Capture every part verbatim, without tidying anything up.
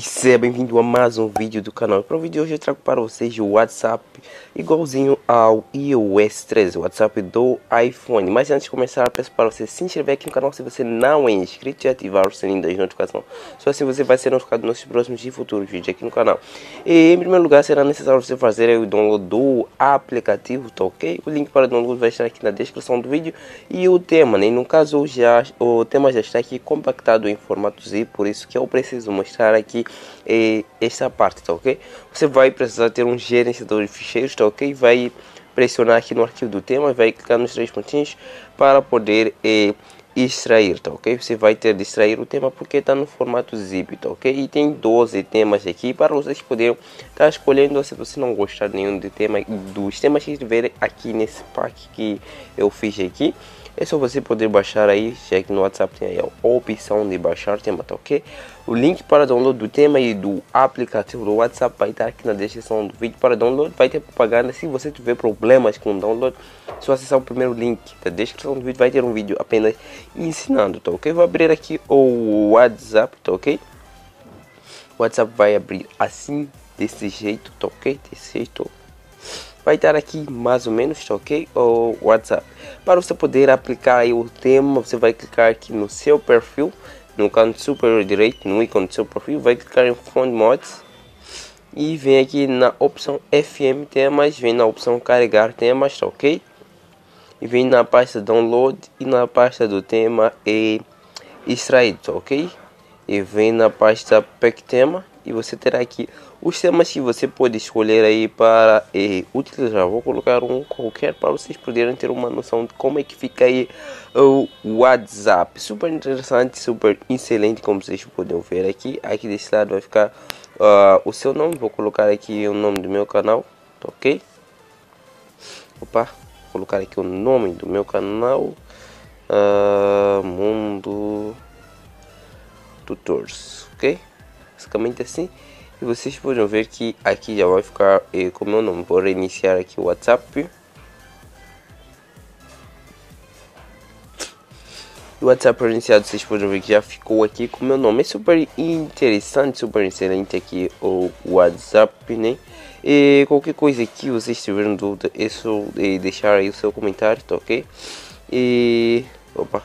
E seja bem-vindo a mais um vídeo do canal. Para o vídeo de hoje eu trago para vocês o WhatsApp igualzinho ao i O S treze, o WhatsApp do iPhone. Mas antes de começar, peço para você se inscrever aqui no canal se você não é inscrito e ativar o sininho das notificações. Só assim você vai ser notificado dos nossos próximos e futuros vídeos aqui no canal. E em primeiro lugar será necessário você fazer o download do aplicativo, tá ok? O link para o download vai estar aqui na descrição do vídeo. E o tema, né? No caso já, o tema já está aqui compactado em formato zip, por isso que eu preciso mostrar aqui é esta parte, tá ok? Você vai precisar ter um gerenciador de ficheiros, tá ok? Vai pressionar aqui no arquivo do tema, vai clicar nos três pontinhos para poder é, extrair, tá ok? Você vai ter de extrair o tema porque está no formato zip, tá ok? E tem doze temas aqui para vocês poderem estar escolhendo. Se você não gostar nenhum de tema, dos temas que estiver aqui nesse pack que eu fiz aqui, é só você poder baixar aí, já que no WhatsApp tem aí a opção de baixar tema, tá ok? O link para download do tema e do aplicativo do WhatsApp vai estar aqui na descrição do vídeo para download. Vai ter propaganda. Se você tiver problemas com o download, é só acessar o primeiro link da descrição do vídeo. Vai ter um vídeo apenas ensinando, tá ok? Vou abrir aqui o WhatsApp, tá ok? O WhatsApp vai abrir assim, desse jeito, tá ok? Desse jeito. Vai estar aqui mais ou menos, tá ok? O WhatsApp. Para você poder aplicar aí o tema, você vai clicar aqui no seu perfil, no canto superior direito, no ícone do seu perfil, vai clicar em Font Mods e vem aqui na opção F M Temas, vem na opção Carregar Temas, tá ok? E vem na pasta Download e na pasta do tema e Extraído, tá ok? E vem na pasta Pack Tema. E você terá aqui os temas que você pode escolher aí para eh, utilizar. Vou colocar um qualquer para vocês poderem ter uma noção de como é que fica aí o WhatsApp. Super interessante, super excelente, como vocês podem ver aqui. Aqui desse lado vai ficar uh, o seu nome. Vou colocar aqui o nome do meu canal, tá ok? Opa, vou colocar aqui o nome do meu canal, uh, Mundo Tutors, ok? Basicamente assim, e vocês podem ver que aqui já vai ficar eh, como eu não vou reiniciar aqui o WhatsApp. O WhatsApp reiniciado, vocês podem ver que já ficou aqui com meu nome. É super interessante, super excelente aqui o WhatsApp, né? E qualquer coisa que vocês tiverem dúvida é só eh, deixar aí o seu comentário, tá ok? E opa,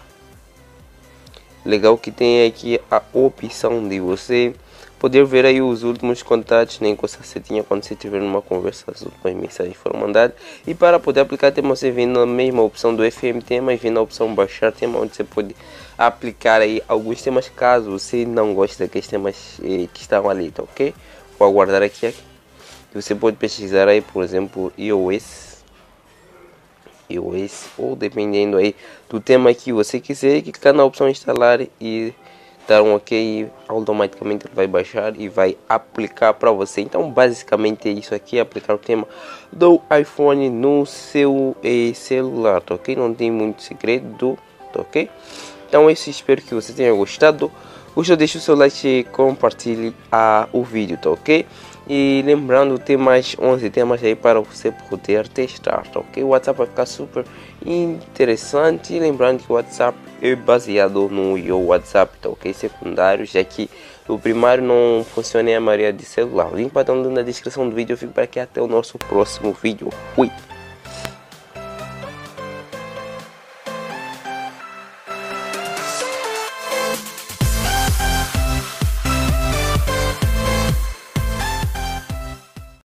legal que tem aqui a opção de você poder ver aí os últimos contatos, nem né, com essa setinha quando você tiver numa conversa, as últimas mensagens foram mandadas. E para poder aplicar tema, você vem na mesma opção do F M Tema e vem na opção Baixar Tema, onde você pode aplicar aí alguns temas caso você não goste daqueles temas eh, que estão ali, tá ok? Vou aguardar aqui, aqui. Você pode pesquisar aí, por exemplo, i O S, i O S ou dependendo aí do tema que você quiser, clicar na opção Instalar e dar um ok, automaticamente ele vai baixar e vai aplicar para você. Então basicamente é isso aqui, aplicar o tema do iPhone no seu eh, celular, tá ok? Não tem muito segredo, tá ok? Então é isso, espero que você tenha gostado. Gostou, deixa o seu like e compartilhe a, o vídeo, tá ok? E lembrando, tem mais onze temas aí para você poder testar, tá ok? O WhatsApp vai ficar super interessante. E lembrando que o WhatsApp é baseado no i O S, tá ok? Secundário, já que o primário não funciona em a maioria de celular. O link vai estar na descrição do vídeo. Eu fico para aqui até o nosso próximo vídeo. Fui!